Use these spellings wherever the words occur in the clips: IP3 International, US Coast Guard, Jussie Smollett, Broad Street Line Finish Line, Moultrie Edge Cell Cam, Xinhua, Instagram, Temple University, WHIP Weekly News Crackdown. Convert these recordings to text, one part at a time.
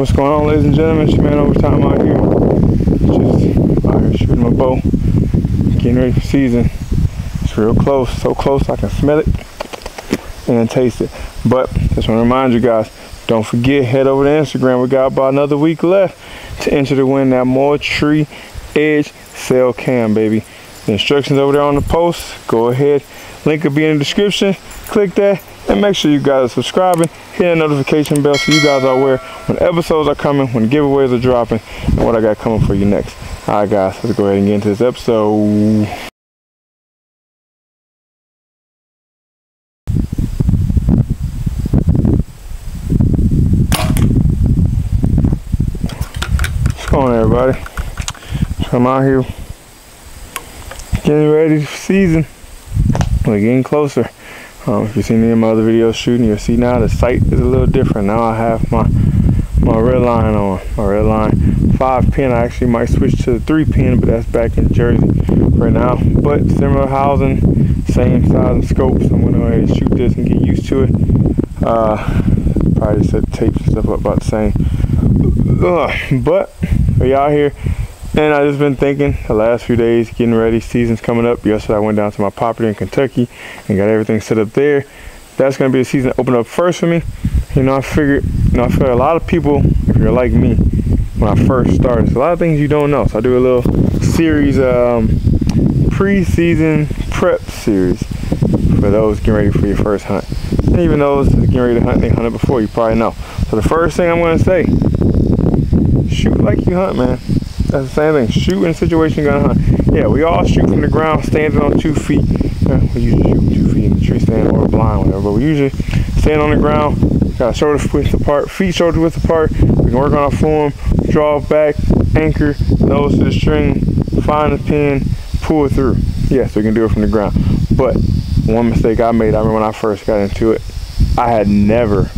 What's going on, ladies and gentlemen? It's your man Overtime out here. Just out here shooting my bow, getting ready for season. It's real close, so close I can smell it and taste it. But just want to remind you guys, don't forget, head over to Instagram. We got about another week left to enter to win that Moultrie Edge Cell Cam, baby. The instructions over there on the post. Go ahead, link will be in the description. Click that and make sure you guys are subscribing. Hit the notification bell so you guys are aware when episodes are coming, when giveaways are dropping, and what I got coming for you next. All right, guys, let's go ahead and get into this episode. What's going on, everybody? So I'm out here getting ready for season. We're getting closer. If you've seen any of my other videos shooting, you'll see now the sight is a little different. Now I have my red line on, my red line 5-pin. I actually might switch to the 3-pin, but that's back in Jersey right now. But similar housing, same size and scope, so I'm going to go ahead and shoot this and get used to it. Probably set the tapes and stuff up about the same. But we out here. And I just been thinking the last few days, getting ready, season's coming up. Yesterday I went down to my property in Kentucky and got everything set up there. That's gonna be the season open up first for me. You know, I figured, you know, I feel a lot of people, if you're like me, when I first started, it's a lot of things you don't know. So I do a little series, pre-season prep series for those getting ready for your first hunt. And even those getting ready to hunt, they hunted before, you probably know. So the first thing I'm gonna say, shoot like you hunt, man. That's the same thing. Shoot in a situation you're gonna hunt. Yeah, we all shoot from the ground, standing on 2 feet. We usually shoot 2 feet in the tree stand or a blind, whatever. But we usually stand on the ground, got shoulder width apart, feet shoulder width apart. We can work on our form, draw back, anchor, nose to the string, find the pin, pull it through. Yes, we can do it from the ground. But one mistake I made, I remember when I first got into it, I had never,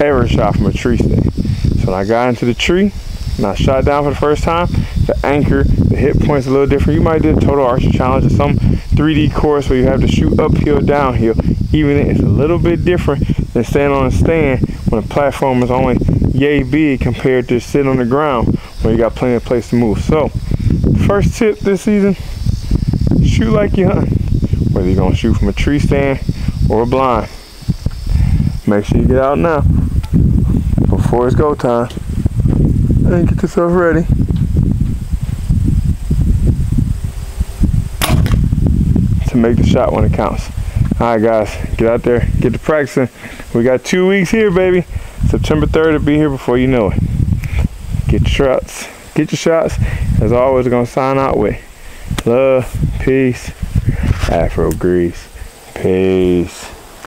ever shot from a tree stand. So when I got into the tree, and I shot down for the first time, the anchor, the hit point's a little different. You might do a total archery challenge or some 3D course where you have to shoot uphill, downhill. Even it's a little bit different than standing on a stand when the platform is only yay big compared to sitting on the ground where you got plenty of place to move. So, first tip this season, shoot like you hunt. Whether you're gonna shoot from a tree stand or a blind, make sure you get out now before it's go time. And get yourself ready. To make the shot when it counts. Alright guys, get out there, get to practicing. We got 2 weeks here, baby. September 3rd will be here before you know it. Get your shots. Get your shots. As always, we're gonna sign out with love, peace, Afro Grease. Peace.